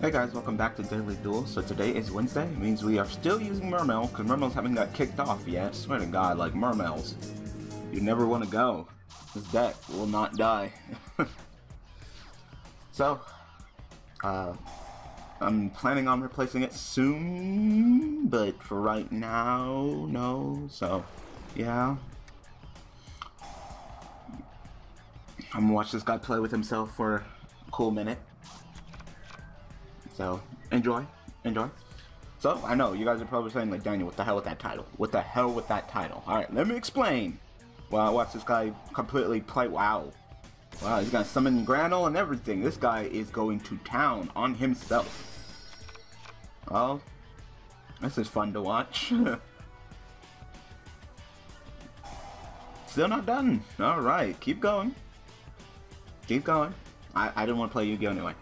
Hey guys, welcome back to Daily Duels. So today is Wednesday. It means we are still using Mermail, because Mermails haven't got kicked off yet. I swear to God, like Mermails, you never want to go. This deck will not die. So, I'm planning on replacing it soon, but for right now, no. So, yeah. I'm gonna watch this guy play with himself for a cool minute. So, enjoy. So, I know, you guys are probably saying, like, Daniel, what the hell with that title? What the hell with that title? Alright, let me explain. Well, I watched this guy completely play, wow, he's gonna summon Grannel and everything. This guy is going to town on himself. Well, this is fun to watch. Still not done. Alright, keep going. I didn't want to play Yu-Gi-Oh anyway.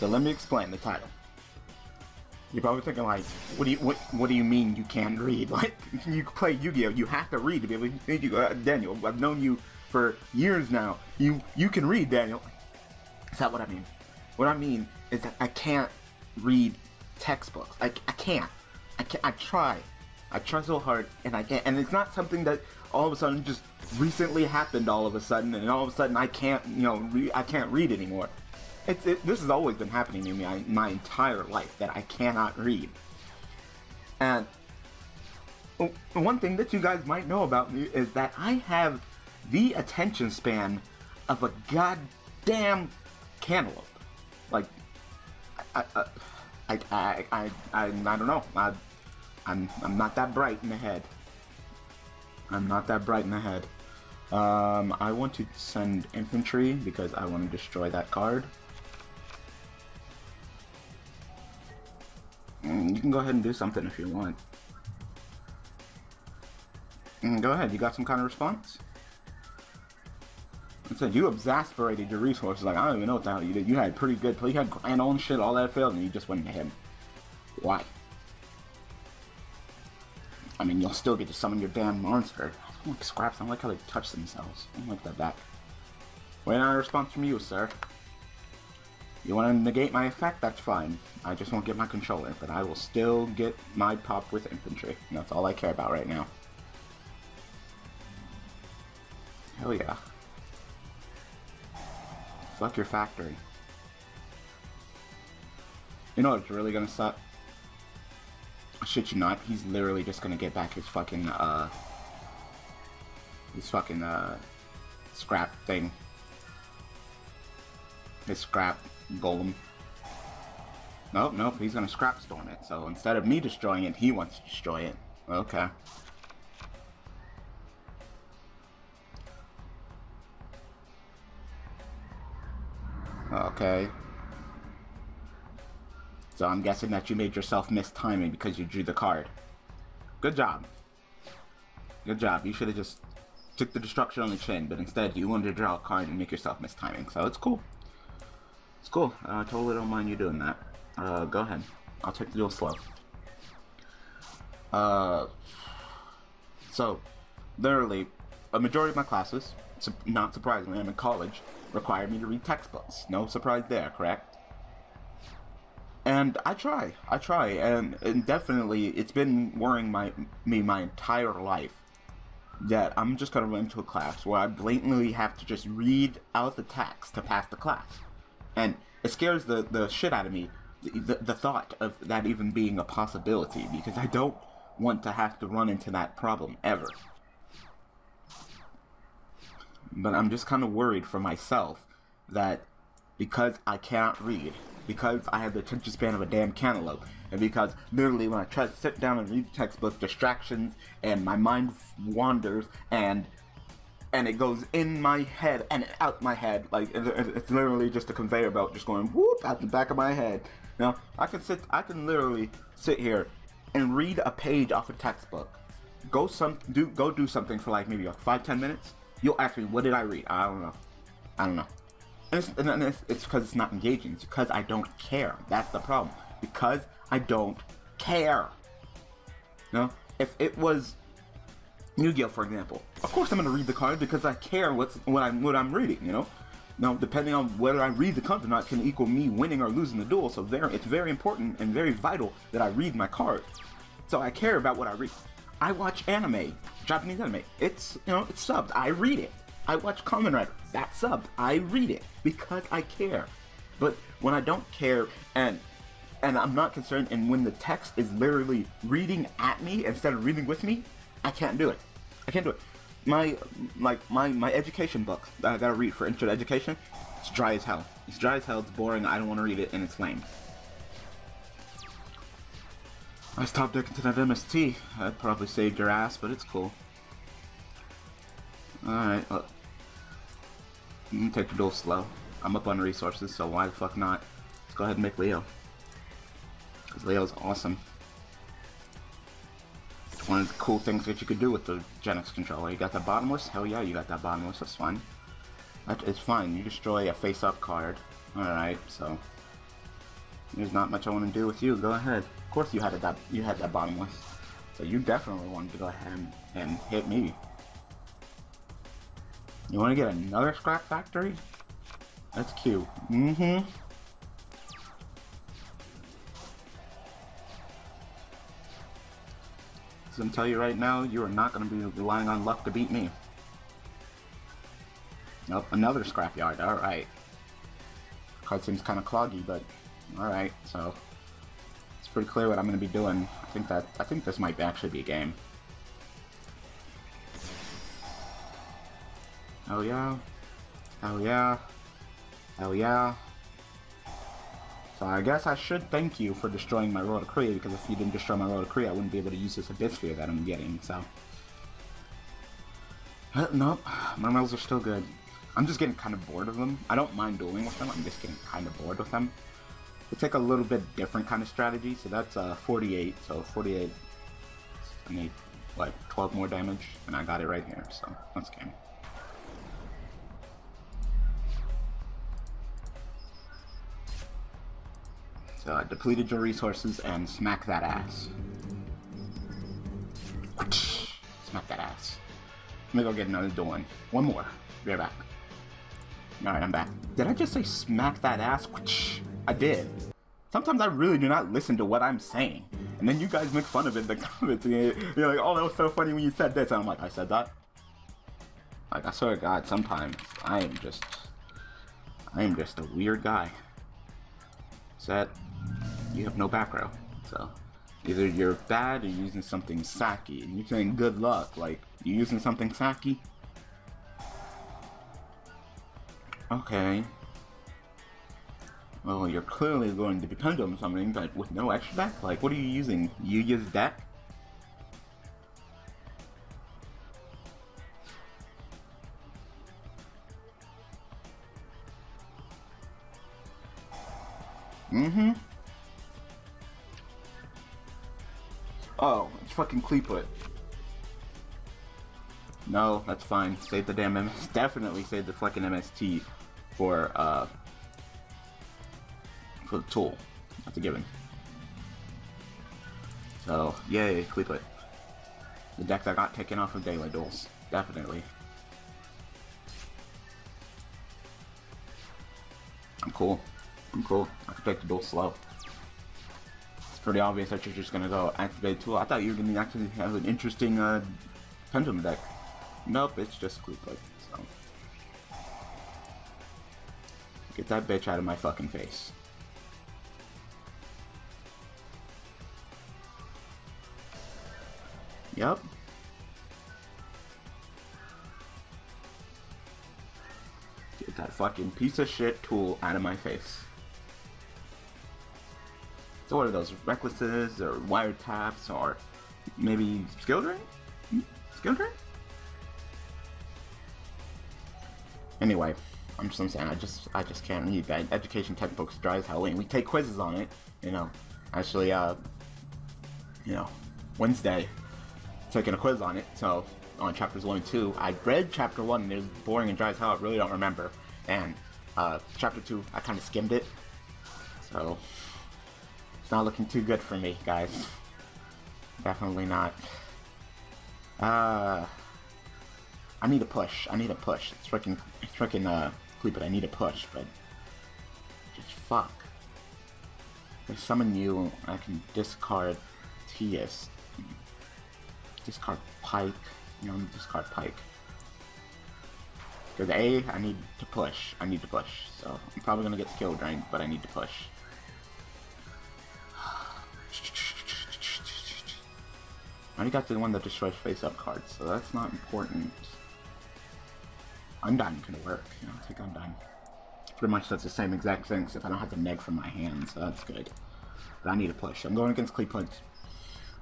So let me explain the title. You're probably thinking, like, what do you mean you can't read? Like, you play Yu-Gi-Oh, you have to read to be able to. Daniel, I've known you for years now. You can read, Daniel. Is that what I mean? What I mean is that I can't read textbooks. I can't. I try so hard, and I can't. And it's not something that all of a sudden just recently happened. All of a sudden, and all of a sudden I can't. You know, I can't read anymore. This has always been happening to me my entire life, that I cannot read. And one thing that you guys might know about me is that I have the attention span of a goddamn cantaloupe. Like, I don't know. I'm not that bright in the head. I want to send infantry because I want to destroy that card. You can go ahead and do something if you want. Go ahead, you got some kind of response? It said you exasperated your resources. Like, I don't even know what the hell you did. You had pretty good play. You had Grannel and shit, all that failed, and you just went into him. Why? I mean, you'll still get to summon your damn monster. I don't like scraps. I don't like how they touch themselves. I don't like that back. Wait on a response from you, sir. You want to negate my effect? That's fine. I just won't get my controller, but I will still get my pop with infantry. And that's all I care about right now. Hell yeah. Fuck your factory. You know what's really gonna suck? I shit you not, he's literally just gonna get back his fucking, scrap thing. His Scrap Golem. Nope, he's gonna Scrap Storm it, so instead of me destroying it, he wants to destroy it. Okay. Okay. So I'm guessing that you made yourself miss timing because you drew the card. Good job. Good job. You should have just took the destruction on the chin, but instead you wanted to draw a card and make yourself miss timing, so it's cool. It's cool. I totally don't mind you doing that. Go ahead. I'll take the duel slow. So, literally, a majority of my classes, not surprisingly, I'm in college, require me to read textbooks. No surprise there, correct? And I try, and definitely it's been worrying me my entire life that I'm just gonna run into a class where I blatantly have to just read out the text to pass the class. And it scares the shit out of me, the thought of that even being a possibility, because I don't want to have to run into that problem ever. But I'm just kind of worried for myself that because I cannot read, because I have the attention span of a damn cantaloupe, and because literally when I try to sit down and read the textbook, distractions, and my mind wanders, and it goes in my head and out my head, like it's literally just a conveyor belt just going whoop out the back of my head. Now I can literally sit here and read a page off a textbook, go do something for like maybe like 5-10 minutes. You'll ask me, what did I read? I don't know. And it's because it's not engaging. It's because I don't care. That's the problem. Because I don't care. You know, if it was Yu-Gi-Oh, for example, of course I'm gonna read the card because I care what I'm reading. You know, Now, depending on whether I read the cards or not can equal me winning or losing the duel, so there, it's very important and very vital that I read my cards. So I care about what I read. I watch anime, Japanese anime. It's, you know, it's subbed. I read it. I watch Kamen Rider. That's subbed. I read it because I care. But when I don't care and I'm not concerned, and when the text is literally reading at me instead of reading with me, I can't do it. I can't do it. My education book that I gotta read for intro to education, it's dry as hell. It's dry as hell, it's boring, I don't want to read it, and it's lame. I was top decking to that MST. I probably saved your ass, but it's cool. Alright, look. You can take the duel slow. I'm up on resources, so why the fuck not? Let's go ahead and make Leo. Because Leo's awesome. It's one of the cool things that you could do with the Gen X controller. You got that bottomless? Hell yeah, you got that bottomless. That's fun. That is fun. You destroy a face-up card. Alright, so... there's not much I want to do with you. Go ahead. Of course you had that bottomless. So you definitely wanted to go ahead and hit me. You want to get another scrap factory? That's cute. Mm-hmm. Because I'm telling you right now, you are not going to be relying on luck to beat me. Nope, another scrapyard. Alright. Card seems kind of cloggy, but... alright, so it's pretty clear what I'm gonna be doing. I think this might actually be a game. Oh yeah. Oh yeah. Oh yeah. So I guess I should thank you for destroying my Royal Decree, because if you didn't destroy my Royal Decree, I wouldn't be able to use this Abyssphere that I'm getting, so. Nope, my Mermails are still good. I'm just getting kind of bored of them. I don't mind dueling with them, I'm just getting kind of bored with them. It's like a little bit different kind of strategy, so that's 48, so 48, I need like 12 more damage, and I got it right here, so that's game. So I depleted your resources and smack that ass. Smack that ass. Let me go get another duel in. One more. Be right back. Alright, I'm back. Did I just say smack that ass? I did. Sometimes I really do not listen to what I'm saying. And then you guys make fun of it in the comments. You're like, oh, that was so funny when you said this. And I'm like, I said that? Like, I swear to God, sometimes I am just a weird guy. Set. You have no back row. So, either you're bad or you're using something sacky. And you're saying good luck. Like, you're using something sacky? Okay. Well, you're clearly going to be pendulum summoning, but with no extra deck? Like, what are you using? Yuya's deck? Mm-hmm. Oh, it's fucking Cleeplight. No, that's fine. Save the damn MST. Definitely save the fucking MST for the tool. That's a given. So, yay, Cleeplight. The deck that got taken off of Daily Duels. Definitely. I'm cool. I'm cool. I can take the duel slow. It's pretty obvious that you're just gonna go activate tool. I thought you were gonna actually have an interesting pendulum deck. Nope, it's just Cleeplight. So. Get that bitch out of my fucking face. Yep. Get that fucking piece of shit tool out of my face. So what are those? Recklesses or wiretaps or maybe skill drain? Skill drain? Anyway, I'm just saying I just can't read that. Education textbooks dry as hell, and we take quizzes on it, you know. Actually, you know, Wednesday. Taking a quiz on it, so on chapters 1 and 2, I read chapter 1 and it was boring and dry as hell. I really don't remember, and chapter 2 I kind of skimmed it, so it's not looking too good for me, guys. Definitely not. I need a push. It's freaking Cleeplight, I need a push, but just fuck. I summon you, I can discard TS. Discard Pike. You know, discard Pike. Because A, I need to push. I need to push. So I'm probably gonna get Skill Drain, but I need to push. I already got the one that destroys face-up cards, so that's not important. Undying can work. You know, I'll take Undying. Pretty much that's the same exact thing, except I don't have to neg from my hand, so that's good. But I need to push. I'm going against Cleeplight.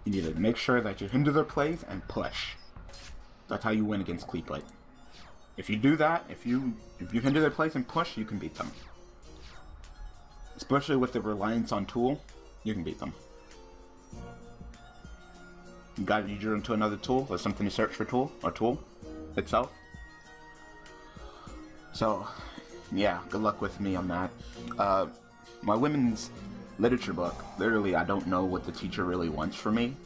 You need to make sure that you hinder their plays and push. That's how you win against Cleeplight. If you do that, if you hinder their plays and push, you can beat them. Especially with the reliance on tool, you can beat them. You got to draw into another tool, or something to search for tool, or tool itself. So, yeah, good luck with me on that. My women's literature book, literally I don't know what the teacher really wants from me.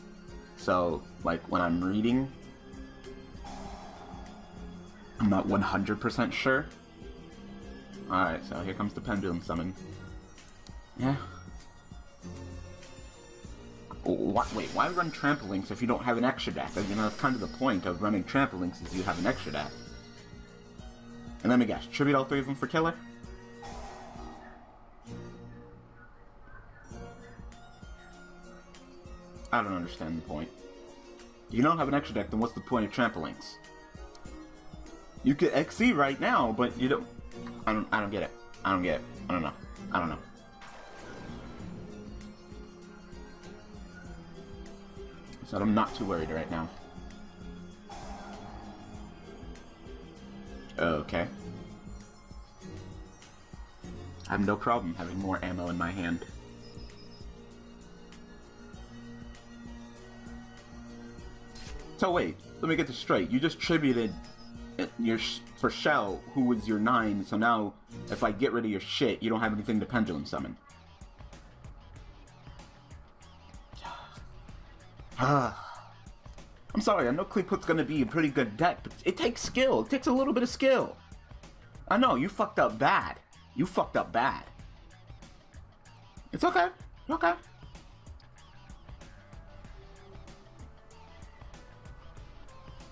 So, like, when I'm reading, I'm not 100% sure. Alright, so here comes the Pendulum Summon. Yeah. Wait, why run Trampolinks if you don't have an extra deck? You know, that's kind of the point of running Trampolinks is you have an extra deck. And let me guess, tribute all three of them for killer? I don't understand the point. If you don't have an extra deck, then what's the point of Trampolinks? You could XC right now, but you don't. I don't get it. I don't get it. I don't know. I don't know. So I'm not too worried right now. Okay. I have no problem having more ammo in my hand. So wait, let me get this straight. You just tributed your for Shell, who was your 9, so now if I get rid of your shit, you don't have anything to Pendulum Summon. I'm sorry, I know Qliplight's gonna be a pretty good deck, but it takes skill. It takes a little bit of skill. I know, you fucked up bad. You fucked up bad. It's okay. Okay.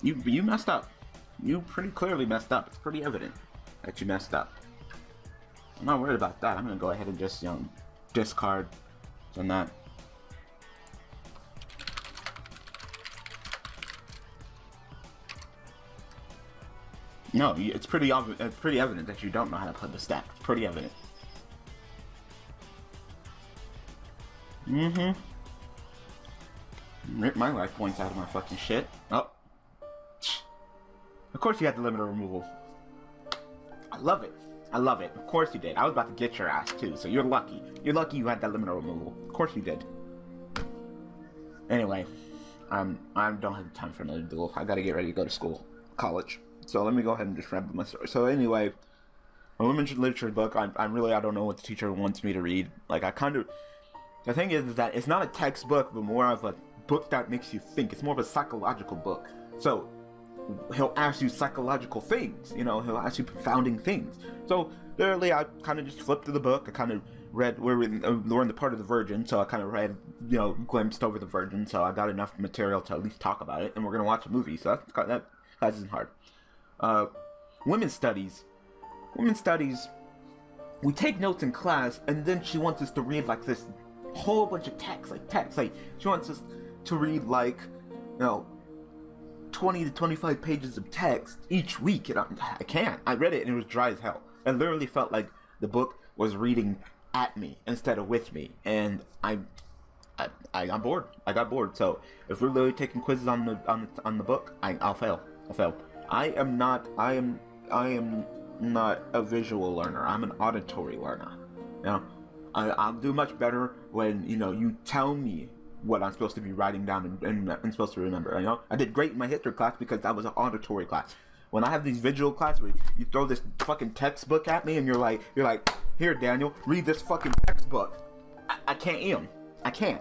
You messed up. You pretty clearly messed up. It's pretty evident that you messed up. I'm not worried about that. I'm gonna go ahead and just, you know, discard. So not. No, it's pretty evident that you don't know how to play the stack. It's pretty evident. Mm-hmm. Rip my life points out of my fucking shit. Oh. Of course you had the limiter removal. I love it. I love it. Of course you did. I was about to get your ass too, so you're lucky. You're lucky you had that limiter removal. Of course you did. Anyway, I don't have time for another duel. I gotta get ready to go to school. College. So let me go ahead and just wrap up my story. So anyway, my women's literature book, I don't know what the teacher wants me to read. Like, I kind of, the thing is that it's not a textbook, but more of a book that makes you think. It's more of a psychological book. So he'll ask you psychological things, you know, he'll ask you profounding things. So literally, I kind of just flipped through the book. I kind of read, we're in the part of the Virgin, so I kind of read, you know, glimpsed over the Virgin, so I got enough material to at least talk about it, and we're going to watch a movie, so that isn't hard. Women's studies. Women's studies, we take notes in class, and then she wants us to read, like, this whole bunch of text. Like, she wants us to read, like, you know, 20 to 25 pages of text each week, and I can't. I read it, and it was dry as hell. I literally felt like the book was reading at me instead of with me, and I got bored. I got bored, so if we're literally taking quizzes on the book, I'll fail. I'll fail. I am not a visual learner. I'm an auditory learner. Now, I'll do much better when, you know, you tell me what I'm supposed to be writing down and supposed to remember. You know, I did great in my history class because that was an auditory class. When I have these visual classes where you throw this fucking textbook at me and you're like, here, Daniel, read this fucking textbook. I can't. I can't.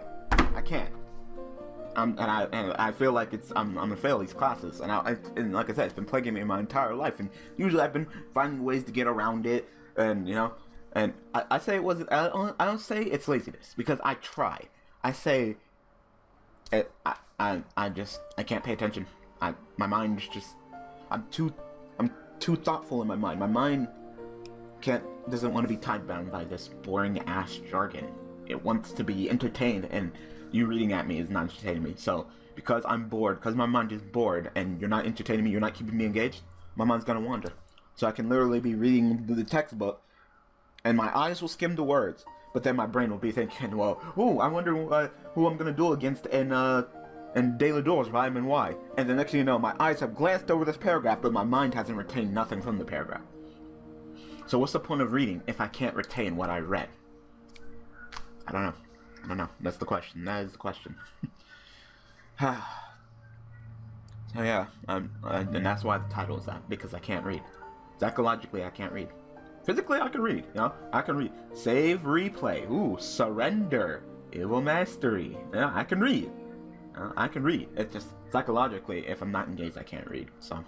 And I feel like I'm gonna fail these classes, and like I said, it's been plaguing me my entire life, and usually I've been finding ways to get around it, and you know, and I say it wasn't, I don't say it's laziness, because I try. I say, I can't pay attention. My mind's just, I'm too thoughtful in my mind. My mind doesn't want to be time bound by this boring ass jargon. It wants to be entertained, and you reading at me is not entertaining me. So because I'm bored, because my mind is bored, and you're not entertaining me, you're not keeping me engaged, my mind's gonna wander. So I can literally be reading the textbook, and my eyes will skim the words, but then my brain will be thinking, well, ooh, I wonder who I'm gonna duel against in Daily Duels, Vitamin Y. And the next thing you know, my eyes have glanced over this paragraph, but my mind hasn't retained nothing from the paragraph. So what's the point of reading if I can't retain what I read? I don't know. I don't know. That's the question. That is the question. So yeah, and that's why the title is that, because I can't read. Psychologically, I can't read. Physically, I can read. You know, I can read. Save, replay. Ooh, surrender. Evil mastery. Yeah, I can read. I can read. It's just psychologically, if I'm not engaged, I can't read. So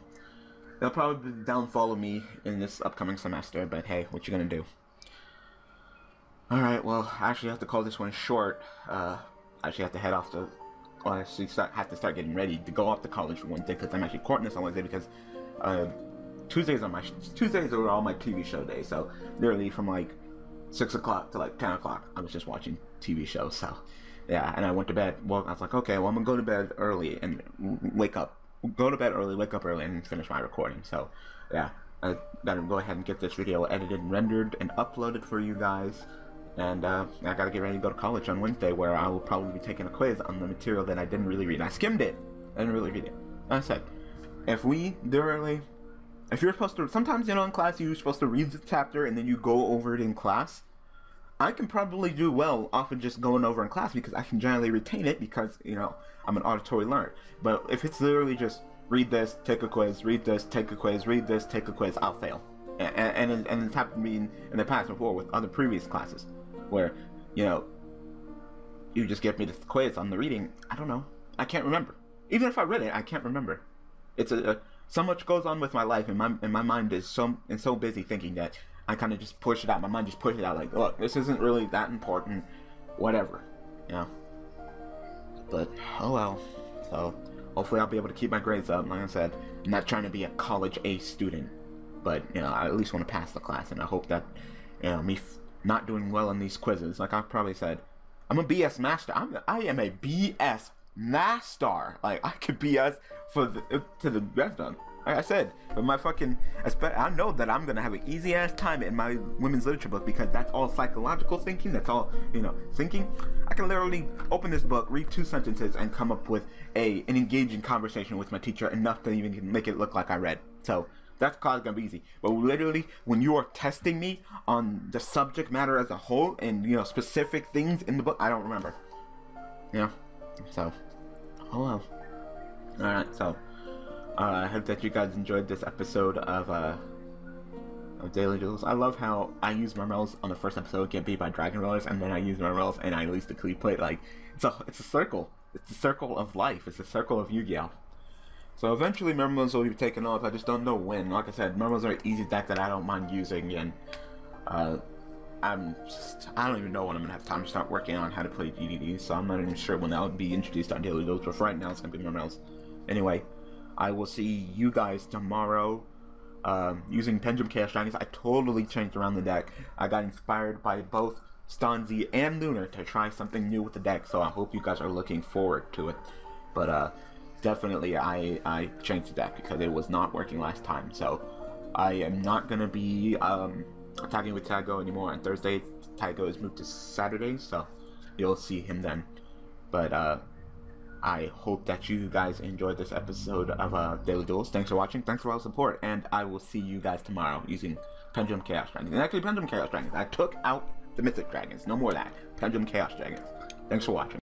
they'll probably be downfall of me in this upcoming semester. But hey, what you gonna do? Alright, well, I actually have to call this one short. I actually have to head off to... Well, I actually have to start getting ready to go off to college for Wednesday, because I'm actually courting this on Wednesday, because Tuesdays are all my TV show days, so literally from like 6 o'clock to like 10 o'clock, I was just watching TV shows, so yeah, and I went to bed. Well, I was like, okay, well, I'm gonna go to bed early and wake up. Go to bed early, wake up early, and finish my recording, so yeah. I gotta go ahead and get this video edited and rendered and uploaded for you guys. And I gotta get ready to go to college on Wednesday, where I will probably be taking a quiz on the material that I didn't really read. I skimmed it. I didn't really read it. Like I said, if you're supposed to, sometimes, you know, in class you're supposed to read the chapter and then you go over it in class. I can probably do well off of just going over in class, because I can generally retain it, because, you know, I'm an auditory learner. But if it's literally just read this, take a quiz, read this, take a quiz, read this, take a quiz, I'll fail. And it's happened to me in the past before with other previous classes, where, you know, you just give me this quiz on the reading, I don't know, I can't remember. Even if I read it, I can't remember. It's so much goes on with my life, and my mind is so busy thinking that I kind of just push it out. My mind just pushes it out, like, look, this isn't really that important, whatever, you know. But oh well. So hopefully I'll be able to keep my grades up. Like I said, I'm not trying to be a college A student, but you know, I at least want to pass the class, and I hope that, you know, me not doing well on these quizzes, like I probably said, I'm a BS master. I am a BS master. Like, I could BS to the best of them. Like I said, but my fucking, I know that I'm gonna have an easy ass time in my women's literature book, because that's all psychological thinking. That's all, you know, thinking. I can literally open this book, read 2 sentences, and come up with an engaging conversation with my teacher, enough to even make it look like I read. So that's gonna be easy. But literally, when you are testing me on the subject matter as a whole, and, you know, specific things in the book, I don't remember. You know? So, oh well. Alright, so I hope that you guys enjoyed this episode of Daily Duels. I love how I used Mermails on the first episode, get beat by Dragon Rollers, and then I used Mermails and I released the Cleeplight. Like, it's a circle. It's the circle of life. It's the circle of Yu-Gi-Oh! So eventually Mermails will be taken off, I just don't know when. Like I said, Mermails are an easy deck that I don't mind using, and I don't even know when I'm going to have time to start working on how to play DDD, so I'm not even sure when that would be introduced on Daily Duels, but for right now it's going to be Mermails. Anyway, I will see you guys tomorrow using Pendulum Chaos Dragons. I totally changed around the deck. I got inspired by both Stanzi and Lunar to try something new with the deck, so I hope you guys are looking forward to it. But, definitely, I changed the deck because it was not working last time, so I am not going to be attacking with Taigo anymore on Thursday. Taigo is moved to Saturday, so you'll see him then. But I hope that you guys enjoyed this episode of Daily Duels. Thanks for watching, thanks for all the support, and I will see you guys tomorrow using Pendulum Chaos Dragons. And actually, Pendulum Chaos Dragons, I took out the Mythic Dragons, no more of that. Pendulum Chaos Dragons. Thanks for watching.